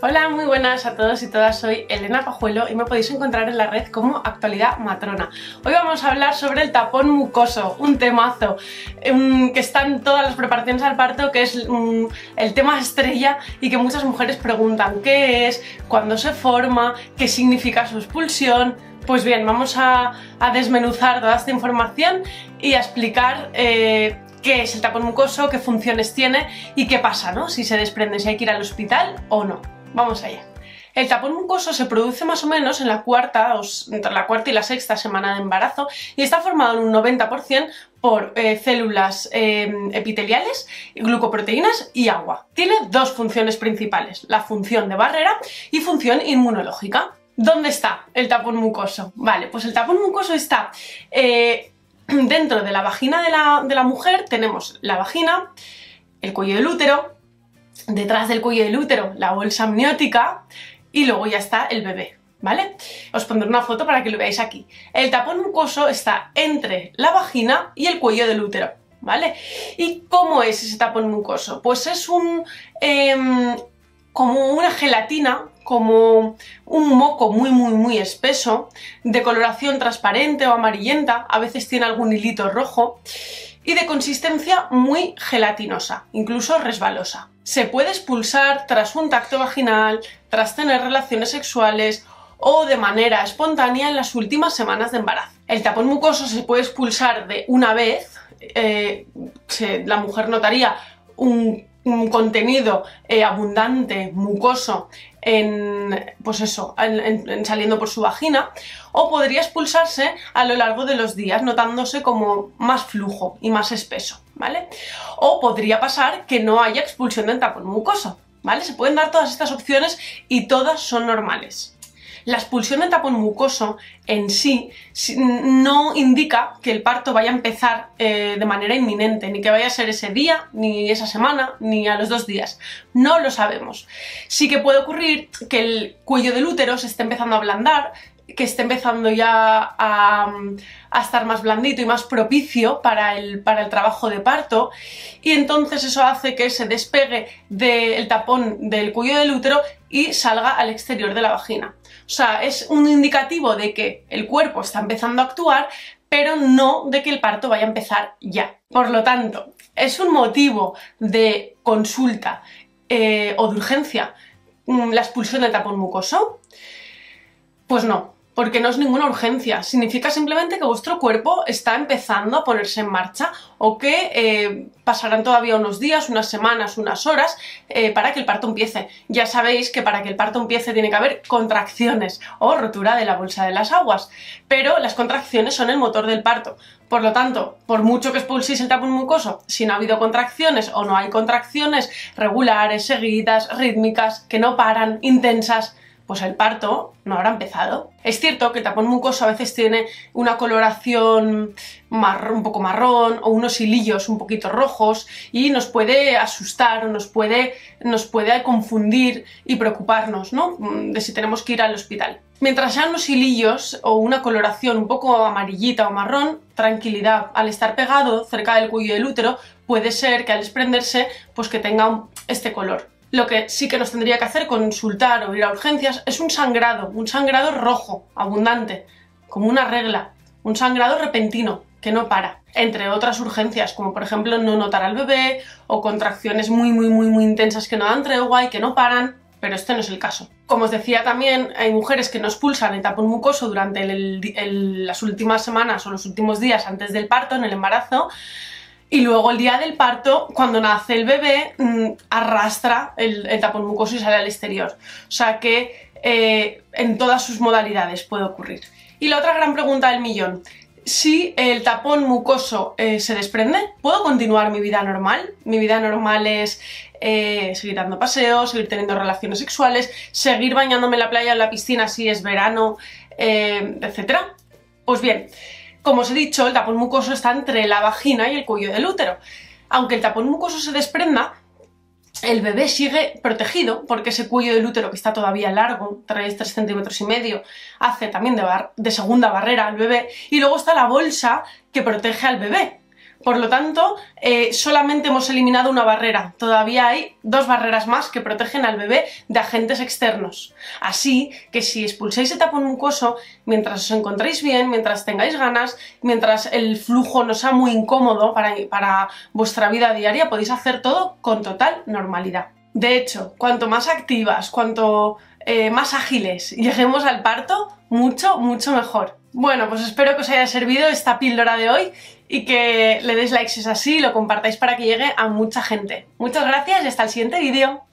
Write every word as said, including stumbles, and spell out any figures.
Hola, muy buenas a todos y todas, soy Elena Pajuelo y me podéis encontrar en la red como Actualidad Matrona. Hoy vamos a hablar sobre el tapón mucoso, un temazo um, que está en todas las preparaciones al parto, que es um, el tema estrella y que muchas mujeres preguntan qué es, cuándo se forma, qué significa su expulsión. Pues bien, vamos a, a desmenuzar toda esta información y a explicar eh, qué es el tapón mucoso, qué funciones tiene y qué pasa, ¿no? Si se desprende, si hay que ir al hospital o no. Vamos allá. El tapón mucoso se produce más o menos en la cuarta, entre la cuarta y la sexta semana de embarazo y está formado en un noventa por ciento por eh, células eh, epiteliales, glucoproteínas y agua. Tiene dos funciones principales, la función de barrera y función inmunológica. ¿Dónde está el tapón mucoso? Vale, pues el tapón mucoso está eh, dentro de la vagina de la, de la mujer. Tenemos la vagina, el cuello del útero, detrás del cuello del útero la bolsa amniótica y luego ya está el bebé, ¿vale? Os pondré una foto para que lo veáis aquí. El tapón mucoso está entre la vagina y el cuello del útero, ¿vale? ¿Y cómo es ese tapón mucoso? Pues es un eh, como una gelatina, como un moco muy muy muy espeso, de coloración transparente o amarillenta, a veces tiene algún hilito rojo y de consistencia muy gelatinosa, incluso resbalosa. Se puede expulsar tras un tacto vaginal, tras tener relaciones sexuales o de manera espontánea en las últimas semanas de embarazo. El tapón mucoso se puede expulsar de una vez, eh, se, la mujer notaría un, un contenido eh, abundante, mucoso, en, pues eso, en, en, en saliendo por su vagina, o podría expulsarse a lo largo de los días, notándose como más flujo y más espeso, ¿vale? O podría pasar que no haya expulsión del tapón mucoso, ¿vale? Se pueden dar todas estas opciones y todas son normales. La expulsión del tapón mucoso en sí no indica que el parto vaya a empezar eh, de manera inminente, ni que vaya a ser ese día, ni esa semana, ni a los dos días. No lo sabemos. Sí que puede ocurrir que el cuello del útero se esté empezando a ablandar, que esté empezando ya a, a estar más blandito y más propicio para el, para el trabajo de parto, y entonces eso hace que se despegue del tapón del cuello del útero y salga al exterior de la vagina. O sea, es un indicativo de que el cuerpo está empezando a actuar, pero no de que el parto vaya a empezar ya. Por lo tanto, es un motivo de consulta eh, o de urgencia la expulsión del tapón mucoso. Pues no, porque no es ninguna urgencia, significa simplemente que vuestro cuerpo está empezando a ponerse en marcha o que eh, pasarán todavía unos días, unas semanas, unas horas eh, para que el parto empiece. Ya sabéis que para que el parto empiece tiene que haber contracciones o rotura de la bolsa de las aguas, pero las contracciones son el motor del parto. Por lo tanto, por mucho que expulséis el tapón mucoso, si no ha habido contracciones o no hay contracciones regulares, seguidas, rítmicas, que no paran, intensas, pues el parto no habrá empezado. Es cierto que el tapón mucoso a veces tiene una coloración marrón, un poco marrón, o unos hilillos un poquito rojos, y nos puede asustar o nos puede, nos puede confundir y preocuparnos, ¿no?, de si tenemos que ir al hospital. Mientras sean los hilillos o una coloración un poco amarillita o marrón, tranquilidad. Al estar pegado cerca del cuello del útero, puede ser que al desprenderse pues que tenga este color. Lo que sí que nos tendría que hacer consultar o ir a urgencias es un sangrado, un sangrado rojo, abundante, como una regla, un sangrado repentino, que no para. Entre otras urgencias, como por ejemplo no notar al bebé o contracciones muy muy muy muy intensas que no dan tregua y que no paran, pero este no es el caso. Como os decía también, hay mujeres que no expulsan el tapón mucoso durante el, el, las últimas semanas o los últimos días antes del parto, en el embarazo, y luego el día del parto, cuando nace el bebé, arrastra el, el tapón mucoso y sale al exterior. O sea que eh, en todas sus modalidades puede ocurrir. Y la otra gran pregunta del millón, si el tapón mucoso eh, se desprende, ¿puedo continuar mi vida normal? Mi vida normal es eh, seguir dando paseos, seguir teniendo relaciones sexuales, seguir bañándome en la playa o en la piscina si es verano, eh, etcétera. Pues bien, como os he dicho, el tapón mucoso está entre la vagina y el cuello del útero. Aunque el tapón mucoso se desprenda, el bebé sigue protegido porque ese cuello del útero, que está todavía largo, tres, tres centímetros y medio, hace también de, bar de segunda barrera al bebé, y luego está la bolsa que protege al bebé. Por lo tanto, eh, solamente hemos eliminado una barrera. Todavía hay dos barreras más que protegen al bebé de agentes externos. Así que si expulsáis el tapón mucoso, mientras os encontréis bien, mientras tengáis ganas, mientras el flujo no sea muy incómodo para, para vuestra vida diaria, podéis hacer todo con total normalidad. De hecho, cuanto más activas, cuanto eh, más ágiles lleguemos al parto, mucho, mucho mejor. Bueno, pues espero que os haya servido esta píldora de hoy y que le deis like si es así y lo compartáis para que llegue a mucha gente. Muchas gracias y hasta el siguiente vídeo.